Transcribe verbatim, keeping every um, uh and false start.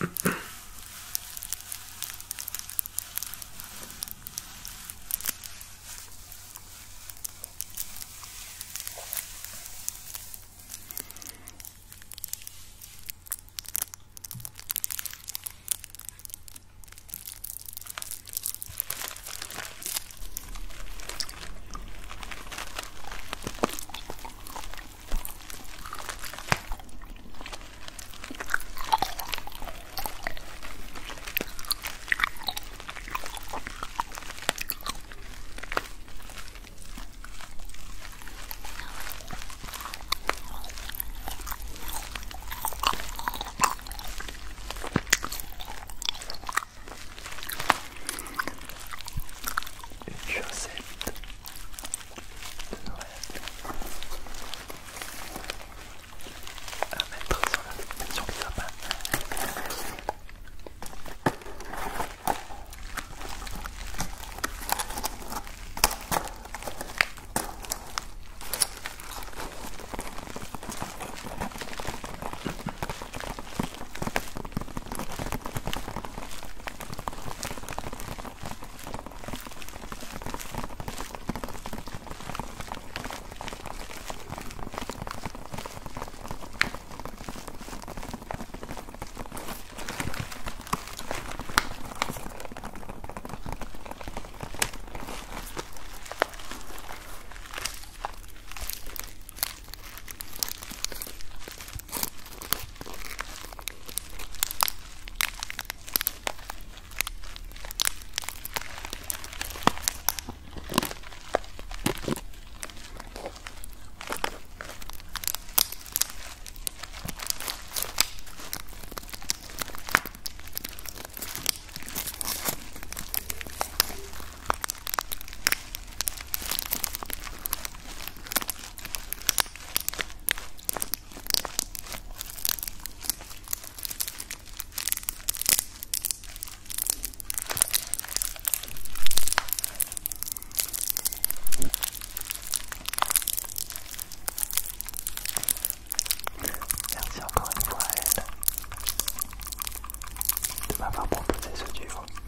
Merci encore une fois à elle de m'avoir proposé ce duo.